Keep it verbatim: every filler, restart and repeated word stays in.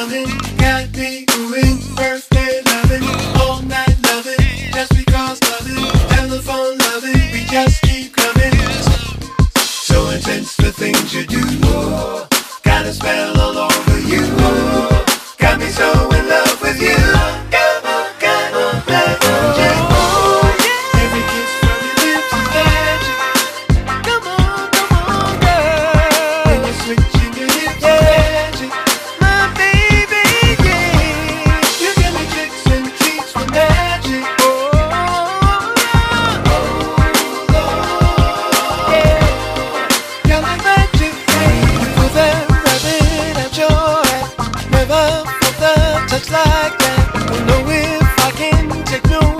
loving, got me doing birthday loving, all night loving, just because loving, telephone loving, we just keep coming. So intense the things you do, got a spell all over you, got me so in love with you. Come on, come on, black magic. Every kiss from your lips is magic. Come on, come on, girl. When you're switching your hips, yeah, it's magic. My baby, yeah. You give me tricks and treats with magic. Oh, oh, oh, oh. Yeah. You're like magic, baby. With that rabbit at your heart. Never felt the touch like that. Don't know if I can take no